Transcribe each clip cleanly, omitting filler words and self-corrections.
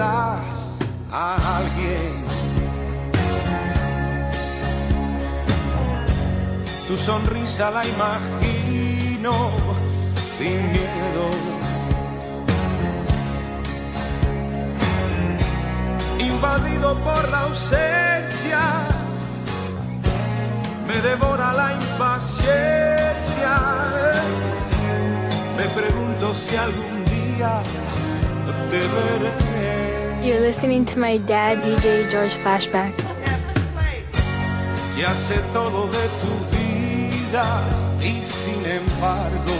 pierdas a alguien. Tu sonrisa la imagino sin miedo invadido por la ausencia, me devora la impaciencia. Me pregunto si algún día te veré. You're listening to my dad, DJ Georges Flashback. Ya sé todo de tu vida y sin embargo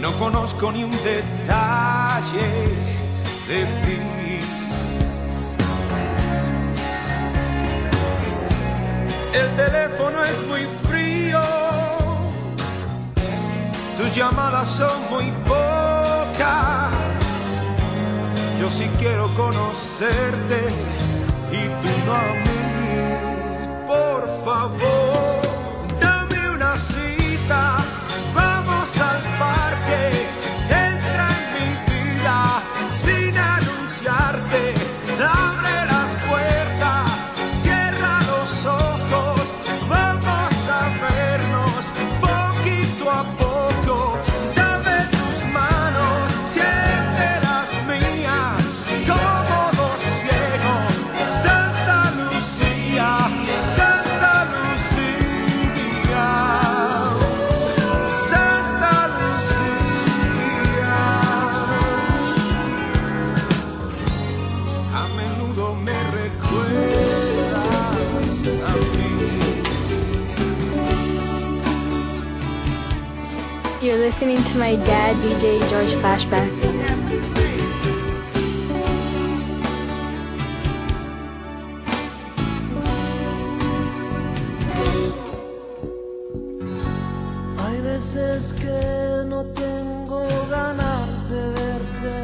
no conozco ni un detalle de ti. El teléfono es muy frío, tus llamadas son muy pocas. Yo sí quiero conocerte y tú no a mí. Por favor, dame una cita, vamos al parque, entra en mi vida sin anunciarte, abre las puertas, cierra los ojos, vamos a vernos poquito a poco, dame tus manos, siente las mías, como dos ciegos, Santa Lucía, Santa Lucía, Santa Lucía. A menudo me recuerdas a mí. You're listening to my dad, DJ Georges Flashback. Es que no tengo ganas de verte.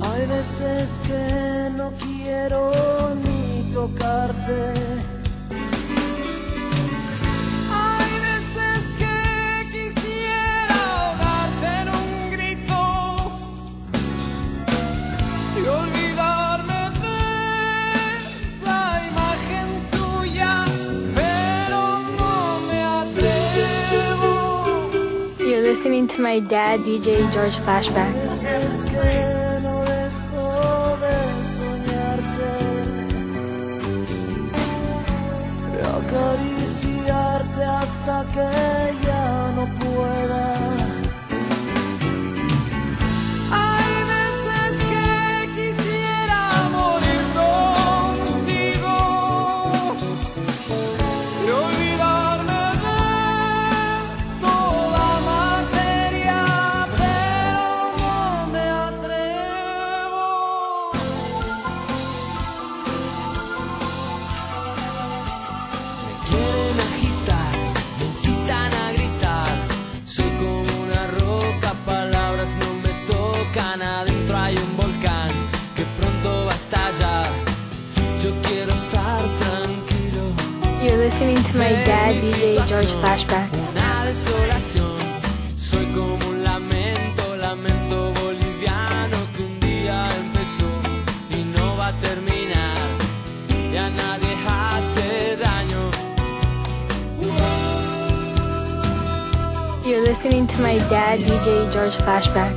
Hay veces que no quiero ni tocarte. Hay veces que quisiera ahogarte en un grito y olvidarme de esa imagen tuya. Listening to my dad, DJ Georges Flashback. Es que no dejo de soñarte, de acariciarte hasta que ya no pueda. You're listening to my dad, DJ Georges Flashback. Una desolación, soy como un lamento, lamento boliviano que un día empezó y no va a terminar. Ya nadie hace daño. You're listening to my dad, DJ Georges Flashback.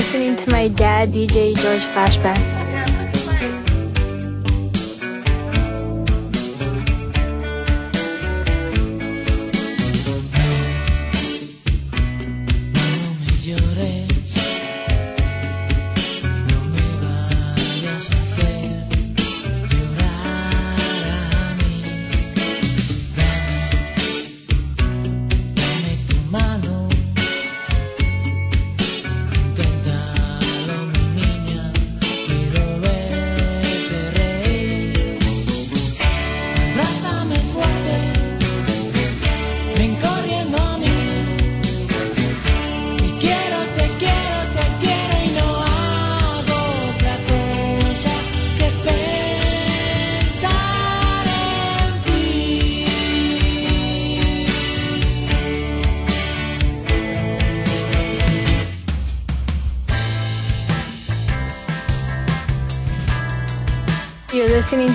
Listening to my dad, DJ Georges Flashback. listening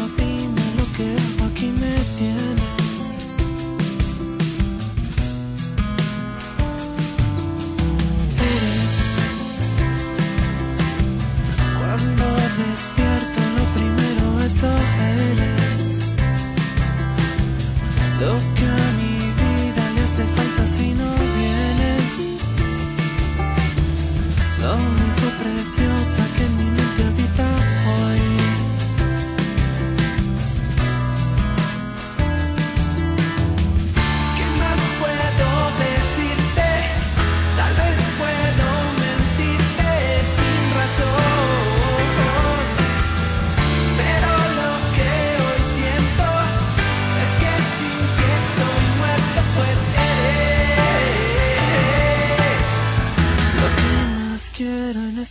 You're listening to my dad, DJ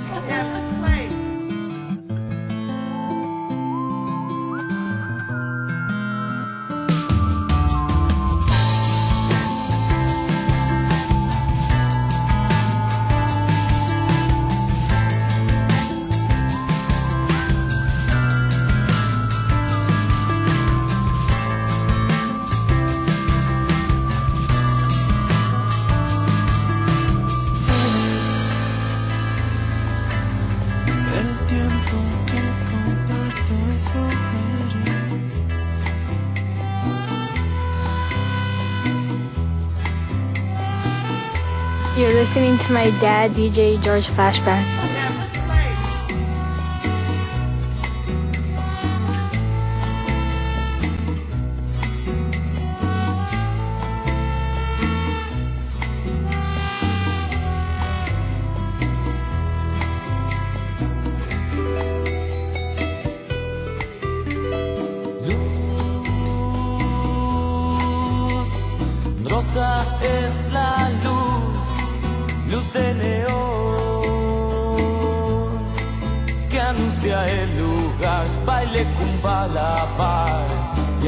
You're listening to my dad, DJ Georges Flashback. El lugar, baile cumba la par, y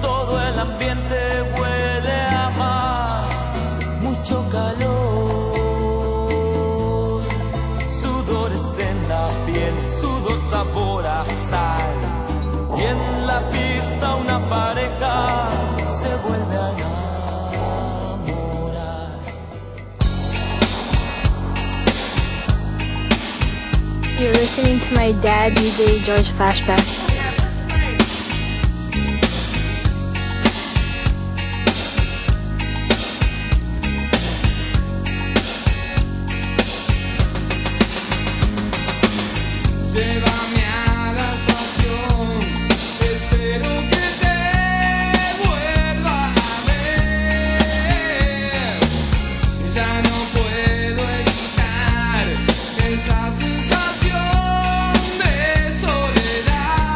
Todo el ambiente huele a mar, mucho calor, sudores en la piel, sabor a sal, y en la pista una pareja se vuelve a enamorar. You're listening to my dad, DJ Georges Flashback. Llévame a la estación, espero que te vuelva a ver. Ya no puedo evitar esta sensación de soledad.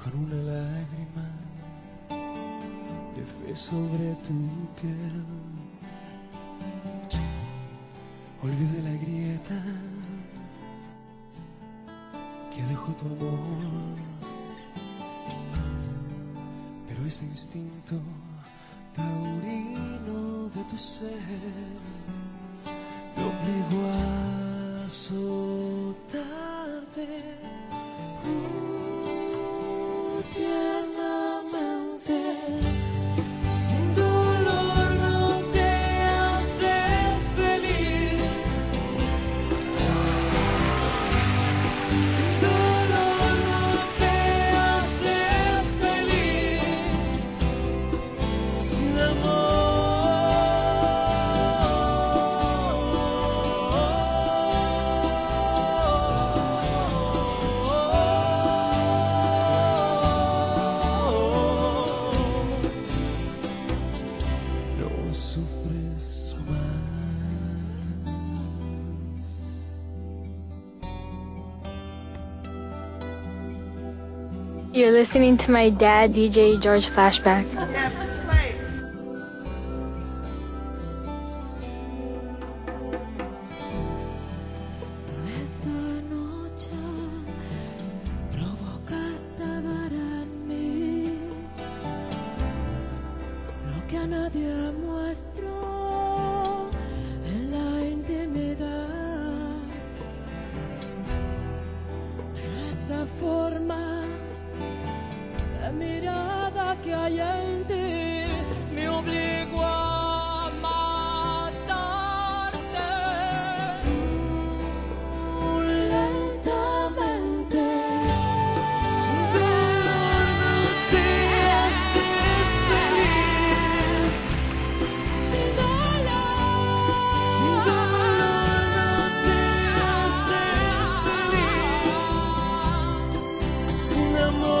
Con una lágrima de fe sobre tu piel, olvidé la grieta que dejó tu amor, pero ese instinto taurino de tu ser me obligó a azotarte. You're listening to my dad, DJ Georges Flashback. Que hay en ti me obligó a matarte. Lentamente, sin dolor no te haces feliz. Sin dolor no te haces feliz. Sin amor.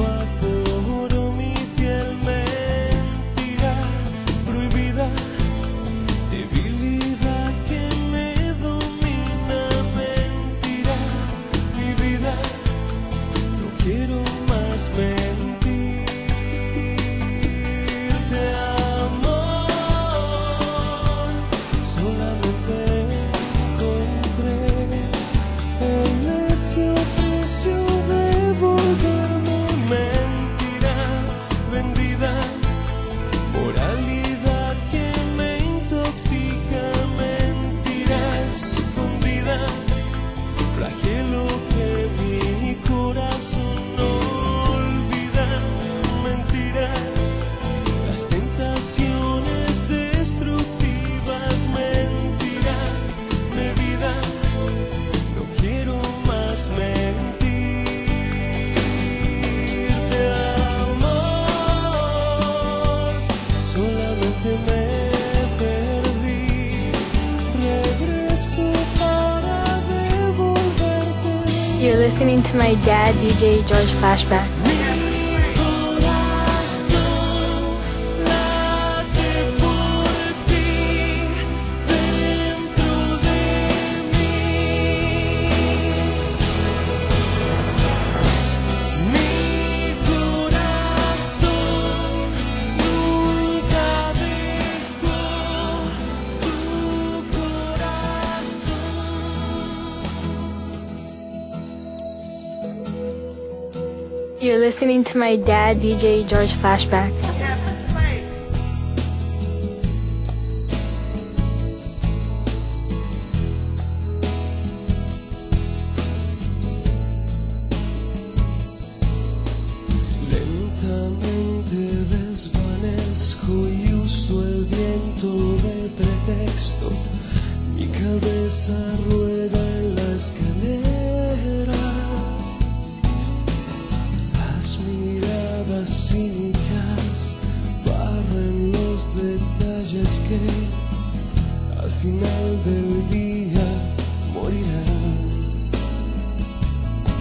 va por mi piel. Mentira, prohibida, debilidad que me domina. Mentira, mi vida, no quiero más mentirte, amor. Solamente encontré en ese precio de volverme mentira, vendida, moralidad que me intoxica. Mentira escondida, flagelo que mi corazón no olvida. Mentira, las tentaciones destructivas. Mentira, medida, no quiero más mentirte, amor. Solamente me perdí, regreso para devolverte. You're listening to my dad, DJ Georges Flashback. Mi corazón, la You're listening to my dad, DJ Georges Flashback. Lentamente desvanezco y uso el viento de pretexto. Mi cabeza rueda en la escalera. Las miradas cínicas barren los detalles que al final del día morirán.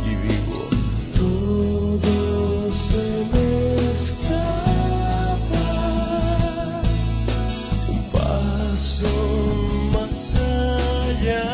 Y digo, todo se me escapa. Un paso más allá.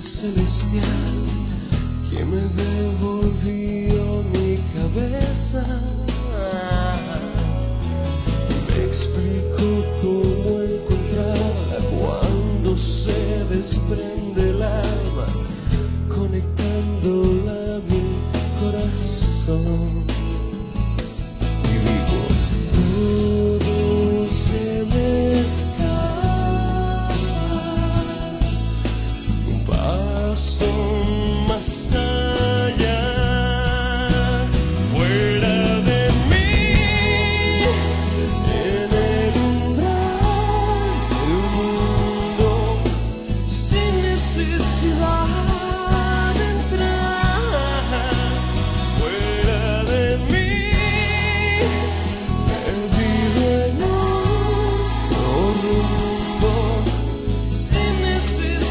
Celestial que me devolvió mi cabeza y me explicó cómo encontrarla cuando se desprende el alma, conectándola a mi corazón. Y digo, todo se me escapa. Son más allá, fuera de mí, en el umbral del mundo, sin necesidad de entrar, fuera de mí, perdido en otro rumbo, sin necesidad.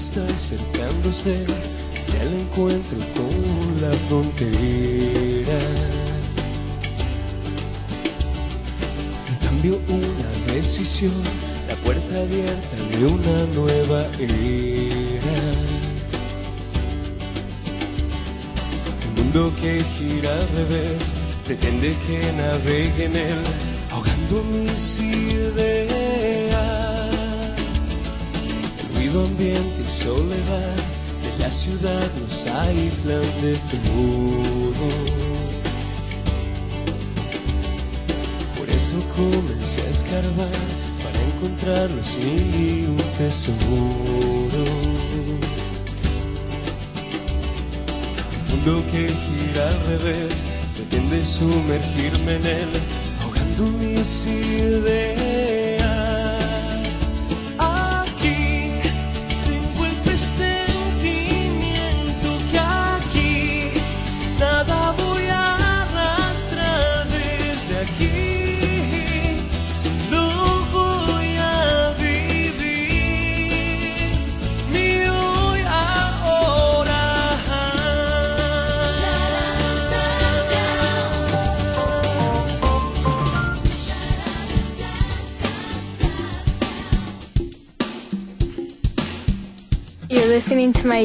Está acercándose hacia el encuentro con la frontera. Cambió una decisión, la puerta abierta de una nueva era. El mundo que gira al revés pretende que navegue en él, ahogando mis ideas. Ambiente y soledad de la ciudad nos aíslan de todo. Por eso comencé a escarbar para encontrar los mil tesoros. El mundo que gira al revés pretende sumergirme en él, ahogando mis ideas. You're listening to my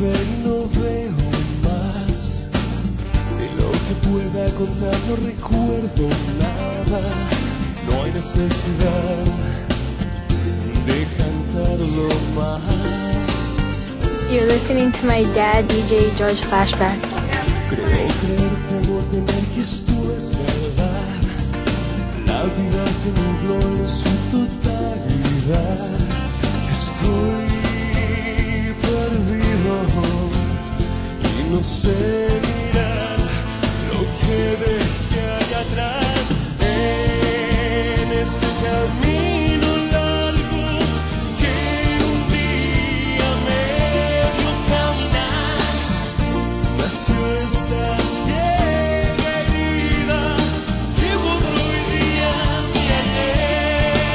joven no veo más, de lo que pueda contar no recuerdo nada. No hay necesidad de cantarlo más. You're listening to my dad, DJ Georges Flashback. Creo creerte o tener que esto es verdad. La vida se nubló en su totalidad. Estoy no sé mirar lo que dejé allá atrás en ese camino largo que un día me dio caminar. Nació esta ciega herida que borró hoy día mi ayer.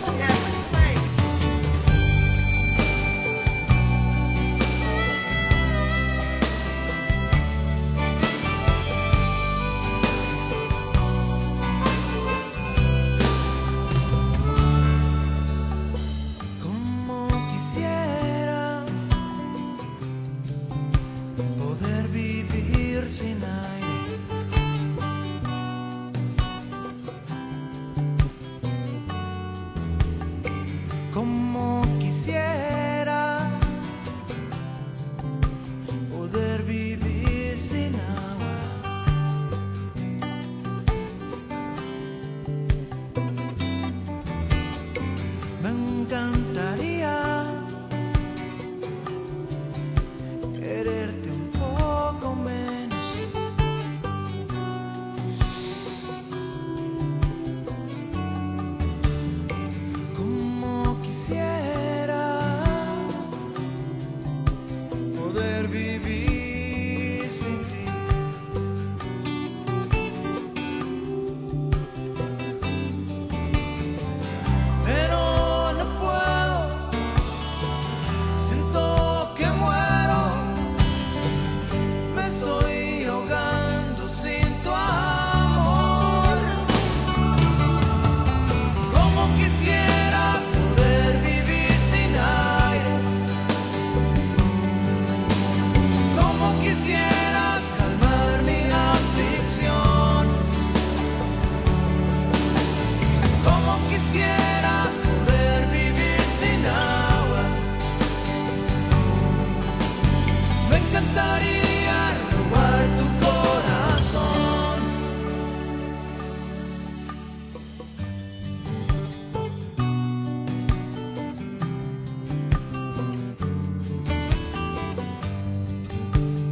Como quisiera poder vivir sin aire. Como quisiera poder vivir sin agua. Me encantaría quererte un poco menos. Quisiera poder vivir sin ti. Pero no puedo, siento que muero. Me estoy ahogando sin tu amor. Como quisiera poder vivir sin aire. Como quisiera calmar mi aflicción. Como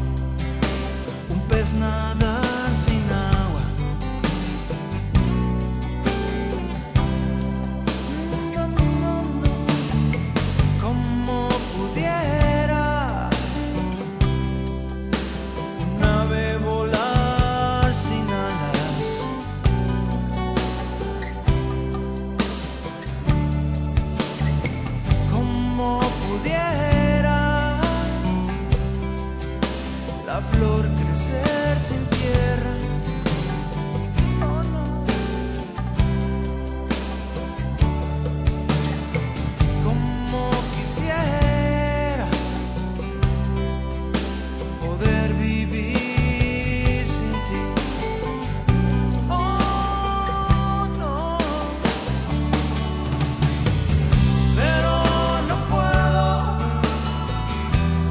poder vivir sin agua. Me encantaría robar tu corazón. You're listening to my dad, DJ Georges Flashback. Como pudiera un pez nadar sin agua. Como pudiera un ave volar sin alas. Como pudiera la flor crecer sin tierra. Oh, no. Como quisiera poder vivir sin ti. Oh, no. Pero no puedo,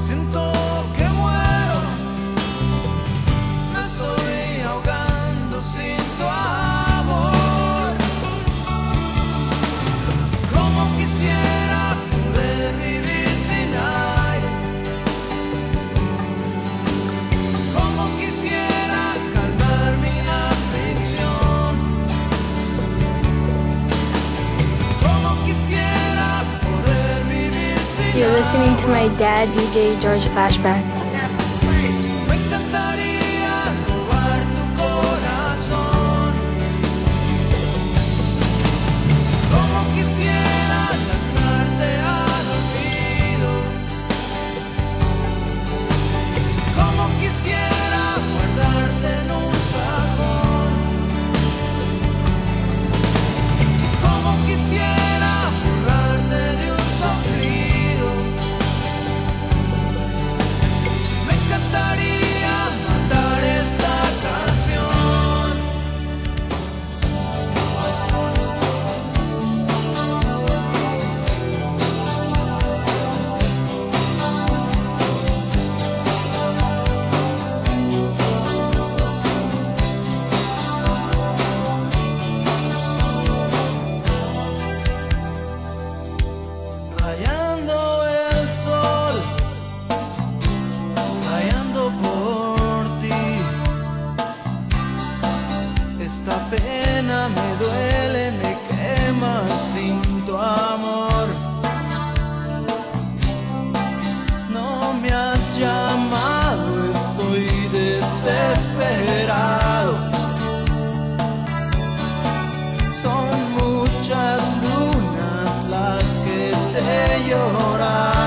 siento que muero. Me estoy ahogando sin tu amor. Como quisiera poder vivir sin aire. Como quisiera calmar mi aflicción. Como quisiera poder vivir sin You're listening to my dad, DJ Georges Flashback. Me encantaría robar tu corazón. Esta pena me duele, me quema sin tu amor. No me has llamado, estoy desesperado. Son muchas lunas las que te he llorado.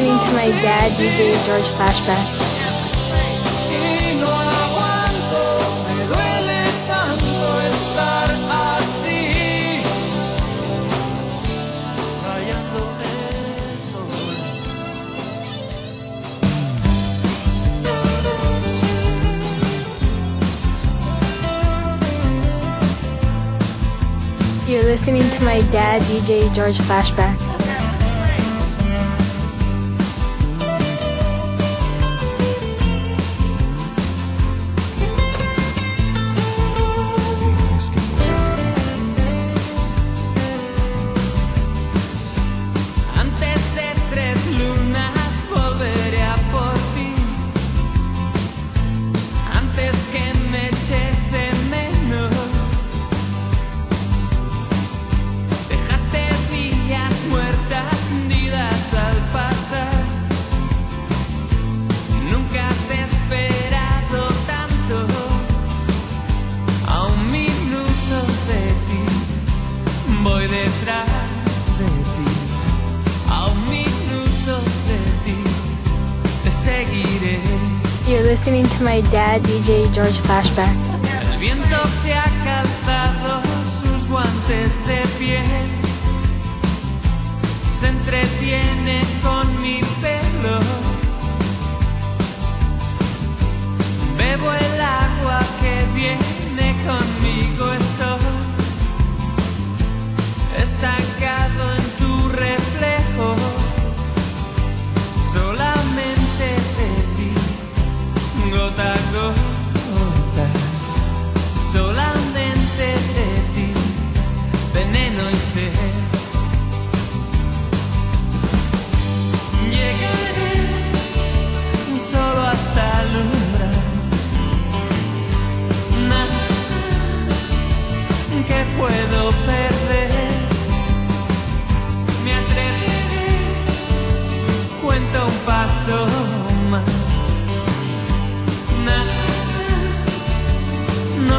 Listening to my dad, DJ Georges Flashback. You're listening to my dad, DJ Georges Flashback. You're listening to my dad, DJ Georges Flashback. El viento se ha calzado sus guantes de piel. Se entretiene con mi pelo. Bebo el agua que viene conmigo. Estoy estancado en tu reflejo. Solamente gota a gota, solamente de ti, veneno y sed. Llegaré solo hasta el umbral. Nada que puedo perder. Me atreveré, cuento un paso más. No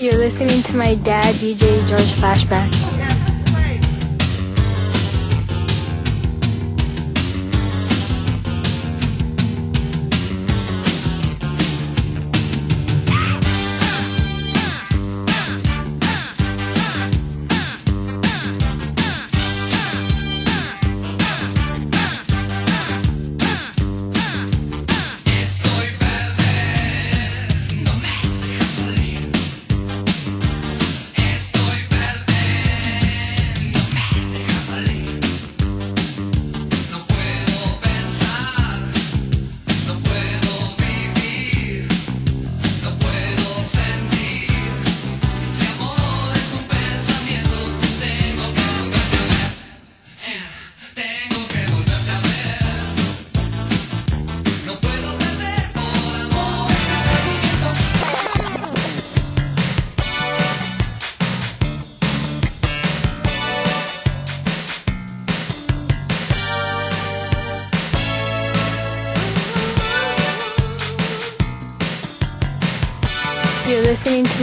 You're listening to my dad, DJ Georges Flashback. You're listening to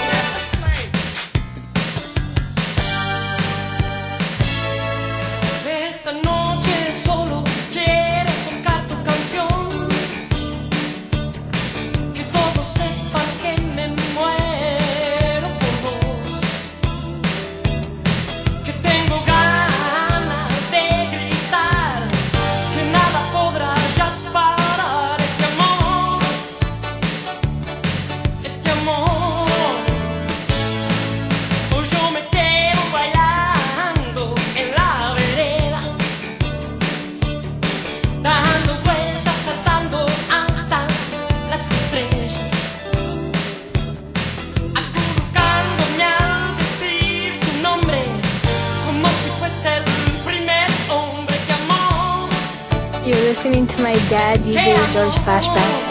You're listening to my dad, DJ Georges Flashback.